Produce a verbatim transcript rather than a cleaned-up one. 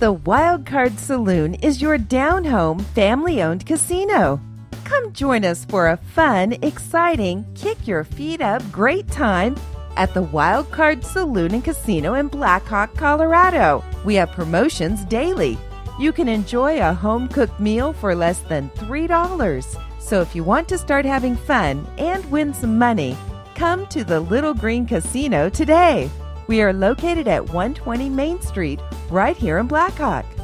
The Wild Card Saloon is your down-home, family-owned casino. Come join us for a fun, exciting, kick-your-feet-up great time at the Wild Card Saloon and Casino in Black Hawk, Colorado. We have promotions daily. You can enjoy a home-cooked meal for less than three dollars. So if you want to start having fun and win some money, come to the Little Green Casino today. We are located at one twenty Main Street, right here in Black Hawk.